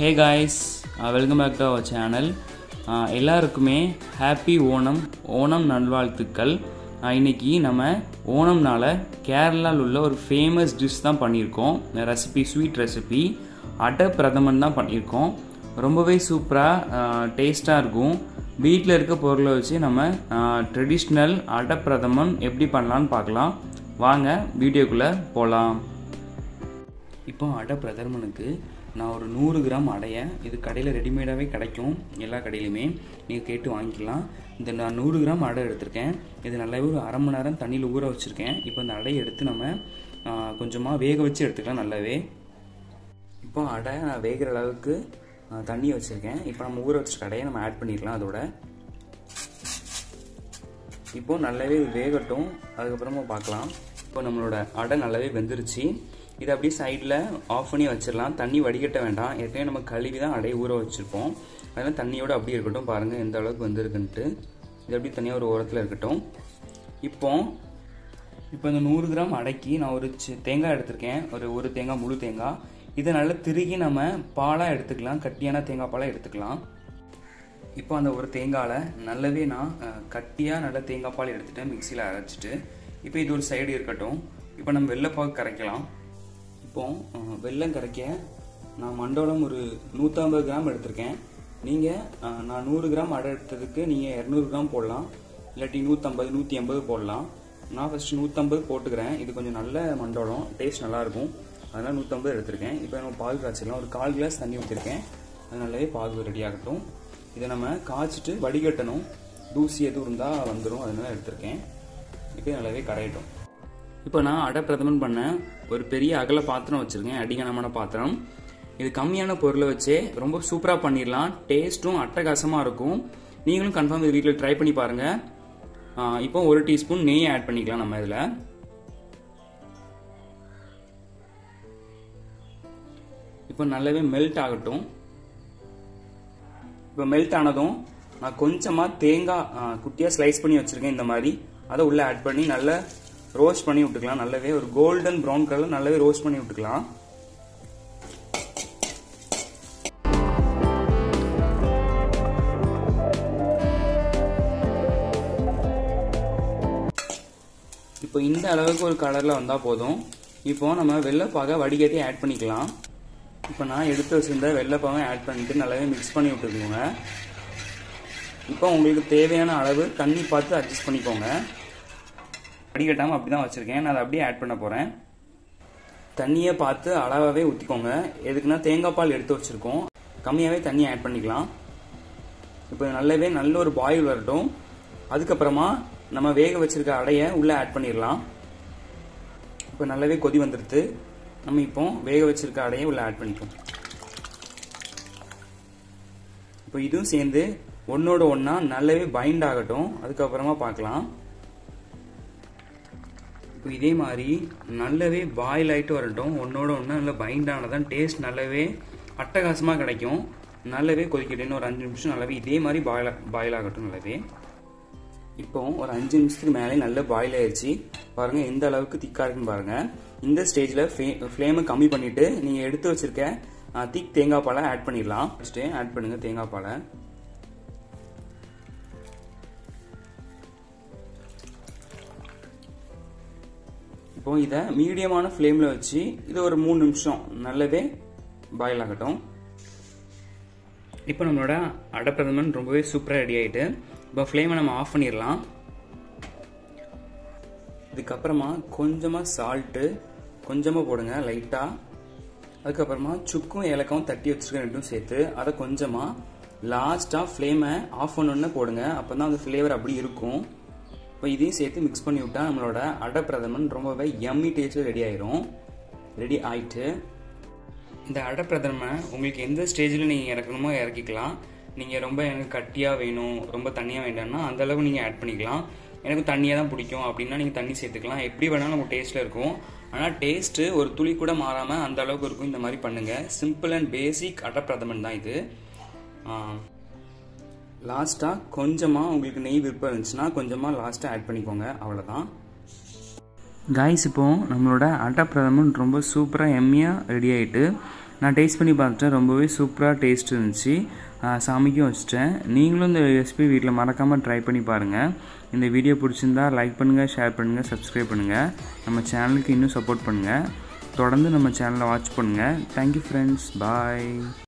Hey guys, welcome back to our channel. Ellarukkume happy Onam nalvaazhthukkal. இன்னைக்கு நம்ம ஓணம்னால கேரளால உள்ள ஒரு ஃபேமஸ் டிஷ் தான் பண்ணியிருக்கோம். ரெசிபி ஸ்வீட் ரெசிபி அட பிரதமன் தான் பண்ணியிருக்கோம். ரொம்பவே சூப்பரா டேஸ்டா இருக்கும். வீட்ல இருக்க பொருளை வச்சு நம்ம ட்ரெடிஷனல் அட பிரதமன் எப்படி பண்ணலாம்னு பார்க்கலாம். வாங்க வீடியோக்குள்ள போலாம். இப்போ அட பிரதமனுக்கு நான் ஒரு 100 கிராம் அடையை இது கடையில் ரெடிமேடாகவே கிடைக்கும், எல்லா கடையிலுமே நீங்கள் கேட்டு வாங்கிக்கலாம். இந்த நான் 100 கிராம் அடை எடுத்திருக்கேன். இது நல்லாவே ஒரு அரை மணி நேரம் தண்ணியில் ஊற வச்சுருக்கேன். இப்போ இந்த அடையை எடுத்து நம்ம கொஞ்சமாக வேக வச்சு எடுத்துக்கலாம். நல்லாவே இப்போ அடை நான் வேகிற அளவுக்கு தண்ணி வச்சுருக்கேன். இப்போ நம்ம ஊற வச்சுருக்க அடையை நம்ம ஆட் பண்ணிடலாம். அதோட இப்போது நல்லாவே வேகட்டும், அதுக்கப்புறமா பார்க்கலாம். இப்போ நம்மளோட அடை நல்லாவே வெந்துருச்சு. இதை அப்படியே சைடில் ஆஃப் பண்ணி வச்சிடலாம். தண்ணி வடிகட்ட வேண்டாம், ஏற்கனவே நம்ம கழுவி தான் அடைய ஊற வச்சுருப்போம். அதனால் தண்ணியோடு அப்படியே இருக்கட்டும். பாருங்கள் எந்த அளவுக்கு வந்துருக்குன்ட்டு. இது அப்படியே தனியாக ஒரு ஓரத்தில் இருக்கட்டும். இப்போ இந்த 100 கிராம் அடைக்கி நான் ஒரு தேங்காய் எடுத்திருக்கேன். ஒரு தேங்காய், முழு தேங்காய். இதை நல்லா திருகி நம்ம பாலாக எடுத்துக்கலாம், கட்டியான தேங்காய் பாலாக எடுத்துக்கலாம். இப்போ அந்த ஒரு தேங்காயில் நல்லாவே நான் கட்டியாக நல்ல தேங்காய் பால் எடுத்துகிட்டேன், மிக்சியில் அரைச்சிட்டு. இப்போ இது ஒரு சைடு இருக்கட்டும். இப்போ நம்ம வெள்ளைப்பாகு கரைக்கலாம். இப்போது வெல்லம் கரைக்க நான் மண்டோலம் ஒரு 150 கிராம் எடுத்திருக்கேன். நீங்கள் நான் 100 கிராம் அடை எடுத்ததுக்கு நீங்கள் 200 கிராம் போடலாம், இல்லாட்டி 150 போடலாம். நான் ஃபஸ்ட்டு 150 போட்டுக்கிறேன். இது கொஞ்சம் நல்ல மண்டோலம், டேஸ்ட் நல்லாயிருக்கும். அதனால் 150 எடுத்திருக்கேன். இப்போ நம்ம பாகு காய்ச்சிடலாம். ஒரு 1/4 கிளாஸ் தண்ணி ஊற்றிருக்கேன். அது நல்லாவே பாகு ரெடி ஆகட்டும். இதை நம்ம காய்ச்சிட்டு வடிகட்டணும், தூசி எதுவும் இருந்தால் வந்துடும். அதனால எடுத்திருக்கேன். இப்போ நல்லாவே கரையட்டும். இப்போ நான் அடை பிரதமன் பண்ண ஒரு பெரிய அகல பாத்திரம் வச்சுருக்கேன், அடிகனமான பாத்திரம். இது கம்மியான பொருளை வச்சே ரொம்ப சூப்பராக பண்ணிடலாம். டேஸ்ட்டும் அட்டகாசமாக இருக்கும். நீங்களும் கன்ஃபார்ம் இது வீட்டில் ட்ரை பண்ணி பாருங்கள். இப்போ ஒரு டீஸ்பூன் நெய் ஆட் பண்ணிக்கலாம் நம்ம இதில். இப்போ நல்லாவே மெல்ட் ஆகட்டும். இப்போ மெல்ட் ஆனதும் நான் கொஞ்சமாக தேங்காய் குட்டியாக ஸ்லைஸ் பண்ணி வச்சுருக்கேன். இந்த மாதிரி அதை உள்ளே ஆட் பண்ணி நல்லா ரோஸ்ட் பண்ணி விட்டுக்கலாம். நல்லாவே ஒரு கோல்டன் ப்ரௌன் கலர் நல்லாவே ரோஸ்ட் பண்ணி விட்டுக்கலாம். இப்போ இந்த அளவுக்கு ஒரு கலரில் வந்தால் போதும். இப்போ நம்ம வெள்ளைப்பாகை வடிகட்டி ஆட் பண்ணிக்கலாம். இப்போ நான் எடுத்து வச்சுருந்த வெள்ளைப்பாகை ஆட் பண்ணிட்டு நல்லாவே மிக்ஸ் பண்ணி விட்டுக்கோங்க. இப்போ உங்களுக்கு தேவையான அளவு தண்ணி பார்த்து அட்ஜஸ்ட் பண்ணிக்கோங்க. வடிகட்டாமல் அப்படி தான் வச்சுருக்கேன், நான் அதை அப்படியே ஆட் பண்ண போகிறேன். தண்ணியை பார்த்து அளவாகவே ஊற்றிக்கோங்க. எதுக்குன்னா தேங்காய் பால் எடுத்து வச்சுருக்கோம், கம்மியாகவே தண்ணி ஆட் பண்ணிக்கலாம். இப்போ நல்லாவே நல்ல ஒரு பாயில் வரட்டும். அதுக்கப்புறமா நம்ம வேக வச்சுருக்க அடையை உள்ளே ஆட் பண்ணிடலாம். இப்போ நல்லாவே கொதி வந்துடுது. நம்ம இப்போ வேக வச்சுருக்க அடையை உள்ளே ஆட் பண்ணிக்கலாம். இப்போ இதுவும் சேர்ந்து ஒன்றோட ஒன்றா நல்லாவே பைண்ட் ஆகட்டும். அதுக்கப்புறமா பார்க்கலாம். இப்போ இதே மாதிரி நல்லாவே பாயில் ஆகிட்டு வரட்டும். ஒன்றோட ஒன்று நல்லா பைண்ட் ஆனதான் டேஸ்ட் நல்லாவே அட்டகாசமாக கிடைக்கும். நல்லாவே கொதிக்கட்டும். ஒரு 5 நிமிஷம் நல்லாவே இதே மாதிரி பாயில் ஆகட்டும். நல்லாவே இப்போ ஒரு 5 நிமிஷத்துக்கு மேலே நல்லா பாயில் ஆயிடுச்சு. பாருங்கள் எந்த அளவுக்கு திக்காக இருக்குன்னு பாருங்கள். இந்த ஸ்டேஜில் ஃப்ளேமை கம்மி பண்ணிவிட்டு நீங்கள் எடுத்து வச்சுருக்க திக் தேங்காய் பாலை ஆட் பண்ணிடலாம். ஃபஸ்ட்டு ஆட் பண்ணுங்கள் தேங்காய் பாலை. இப்போ இதை மீடியமான ஃப்ளேமில் வச்சு இது ஒரு 3 நிமிஷம் நல்லாவே பாயில் ஆகட்டும். இப்போ நம்மளோட அடை பிரதமன் ரொம்பவே சூப்பராக ரெடி ஆகிட்டு. இப்போ ஃப்ளேமை நம்ம ஆஃப் பண்ணிடலாம். இதுக்கப்புறமா கொஞ்சமாக சால்ட்டு கொஞ்சமாக போடுங்க லைட்டாக. அதுக்கப்புறமா சுக்கும் ஏலக்காவும் தட்டி வச்சுருக்க ரெண்டும் சேர்த்து அதை கொஞ்சமாக லாஸ்ட்டாக ஃப்ளேமை ஆஃப் பண்ணோன்னு போடுங்க. அப்போ தான் அந்த ஃப்ளேவர் அப்படி இருக்கும். இப்போ இதையும் சேர்த்து மிக்ஸ் பண்ணி விட்டால் நம்மளோட அடை பிரதமன் ரொம்பவே யம்மி டேஸ்ட்டில் ரெடி ஆகிட்டு. இந்த அடை பிரதமனை உங்களுக்கு எந்த ஸ்டேஜில் நீங்கள் இறக்கணுமோ இறக்கிக்கலாம். நீங்கள் ரொம்ப எனக்கு கட்டியாக வேணும், ரொம்ப தண்ணியாக வேண்டாம்னா அந்தளவு நீங்கள் ஆட் பண்ணிக்கலாம். எனக்கு தண்ணியாக தான் பிடிக்கும் அப்படின்னா நீங்கள் தண்ணி சேர்த்துக்கலாம். எப்படி வேணாலும் நமக்கு டேஸ்ட்டில் இருக்கும். ஆனால் டேஸ்ட்டு ஒரு துளி கூட மாறாமல் அந்த அளவுக்கு இருக்கும். இந்த மாதிரி பண்ணுங்கள். சிம்பிள் அண்ட் பேசிக் அடை பிரதமன் தான் இது. லாஸ்ட்டாக கொஞ்சமாக உங்களுக்கு நெய் விருப்பம் இருந்துச்சுன்னா கொஞ்சமாக லாஸ்ட்டாக ஆட் பண்ணிக்கோங்க. அவ்வளோதான் காய்ஸ். இப்போது நம்மளோட அடை பிரதமன் ரொம்ப சூப்பராக எம்மியாக ரெடி ஆகிட்டு. நான் டேஸ்ட் பண்ணி பார்த்துட்டேன், ரொம்பவே சூப்பராக டேஸ்ட் இருந்துச்சு. சாமிக்கும் வச்சுட்டேன். நீங்களும் இந்த ரெசிபி வீட்டில் மறக்காமல் ட்ரை பண்ணி பாருங்கள். இந்த வீடியோ பிடிச்சிருந்தா லைக் பண்ணுங்கள், ஷேர் பண்ணுங்கள், சப்ஸ்கிரைப் பண்ணுங்கள். நம்ம சேனலுக்கு இன்னும் சப்போர்ட் பண்ணுங்கள். தொடர்ந்து நம்ம சேனலை வாட்ச் பண்ணுங்கள். தேங்க்யூ ஃப்ரெண்ட்ஸ், பாய்.